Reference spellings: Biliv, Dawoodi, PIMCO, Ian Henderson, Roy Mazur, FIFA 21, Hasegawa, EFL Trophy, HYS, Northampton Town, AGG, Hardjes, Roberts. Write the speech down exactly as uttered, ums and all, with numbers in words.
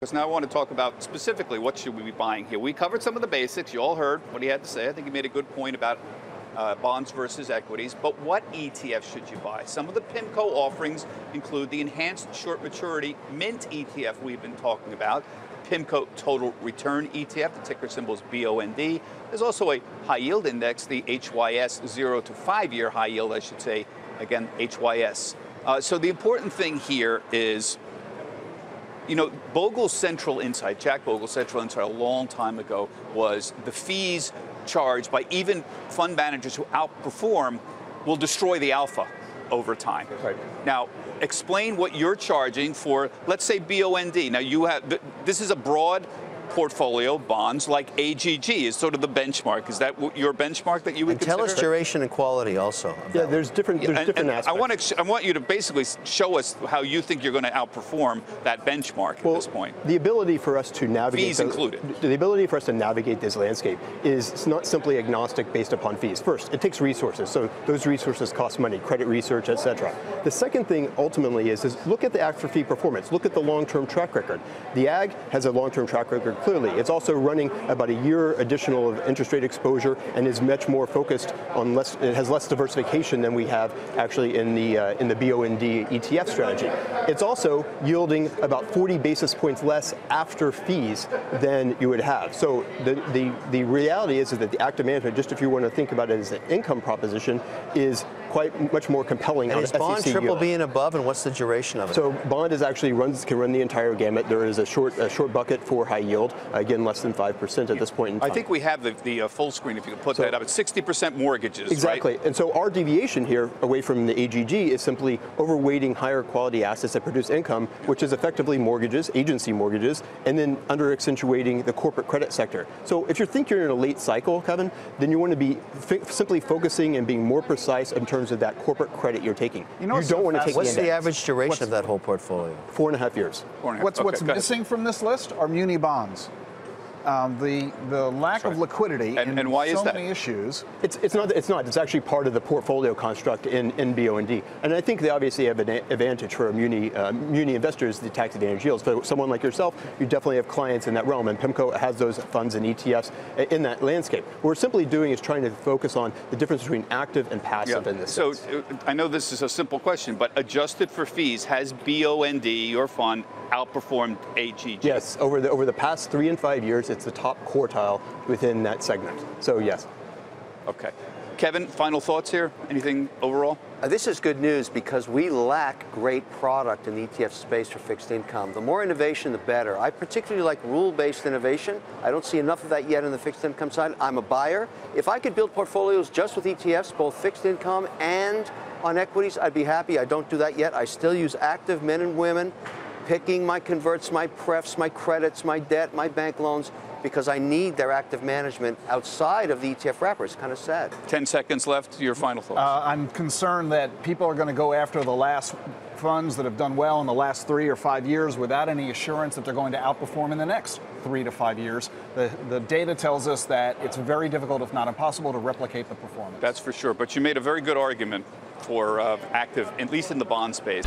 Because now I want to talk about specifically what should we be buying here. We covered some of the basics. You all heard what he had to say. I think he made a good point about uh, bonds versus equities. But what E T F should you buy? Some of the PIMCO offerings include the enhanced short maturity Mint E T F we've been talking about, PIMCO Total Return E T F, the ticker symbol is B O N D. There's also a high yield index, the H Y S zero to five year high yield, I should say, again, H Y S. Uh, so the important thing here is, you know, Bogle's central insight, Jack Bogle's central insight a long time ago was the fees charged by even fund managers who outperform will destroy the alpha over time. Right. Now, explain what you're charging for, let's say B O N D. Now, you have, this is a broad portfolio, bonds like A G G is sort of the benchmark. Is that your benchmark that you would and consider? Tell us duration and quality also. Yeah, there's different, there's and, different and aspects. I want, to, I want you to basically show us how you think you're going to outperform that benchmark well, at this point. The ability for us to navigate- Fees the, included. The ability for us to navigate this landscape is not simply agnostic based upon fees. First, it takes resources. So those resources cost money, credit research, et cetera. The second thing ultimately is, is look at the after-fee performance. Look at the long-term track record. The A G G has a long-term track record. Clearly, it's also running about a year additional of interest rate exposure and is much more focused on less. It has less diversification than we have actually in the uh, in the B O N D E T F strategy. It's also yielding about forty basis points less after fees than you would have. So the the the reality is, is that the active management, just if you want to think about it as an income proposition, is quite much more compelling. And on is bond S E C triple yield. B and above, and what's the duration of it? So bond is actually runs can run the entire gamut. There is a short a short bucket for high yield. Again, less than five percent at this point in time. I think we have the, the uh, full screen, if you could put so, that up. It's sixty percent mortgages, exactly. Right? And so our deviation here away from the A G G is simply overweighting higher quality assets that produce income, which is effectively mortgages, agency mortgages, and then under-accentuating the corporate credit sector. So if you think you're in a late cycle, Kevin, then you want to be f simply focusing and being more precise in terms of that corporate credit you're taking. You, know, you don't so want to take What's the, the average duration what's, of that whole portfolio? Four and a half years. Four and a half. What's, okay, what's missing ahead. From this list are muni bonds. Um, the the lack right. of liquidity and, in and why so is that? Many issues. It's it's not it's not it's actually part of the portfolio construct in in B O N D. And I think they obviously have an advantage for a muni uh, muni investors, the tax advantage yields. For someone like yourself, you definitely have clients in that realm, and PIMCO has those funds and E T Fs in that landscape. What we're simply doing is trying to focus on the difference between active and passive yeah. in this. So sense. I know this is a simple question, but adjusted for fees, has B O N D your fund outperformed A G G? Yes, over the over the past three and five years, it's the top quartile within that segment. So yes. Okay. Kevin, final thoughts here? Anything overall? Uh, this is good news because we lack great product in the E T F space for fixed income. The more innovation, the better. I particularly like rule-based innovation. I don't see enough of that yet in the fixed income side. I'm a buyer. If I could build portfolios just with E T Fs, both fixed income and on equities, I'd be happy. I don't do that yet. I still use active men and women, picking my converts, my prefs, my credits, my debt, my bank loans, because I need their active management outside of the E T F wrapper. It's kind of sad. Ten seconds left, your final thoughts. Uh, I'm concerned that people are going to go after the last funds that have done well in the last three or five years without any assurance that they're going to outperform in the next three to five years. The, the data tells us that it's very difficult, if not impossible, to replicate the performance. That's for sure, but you made a very good argument for uh, active, at least in the bond space.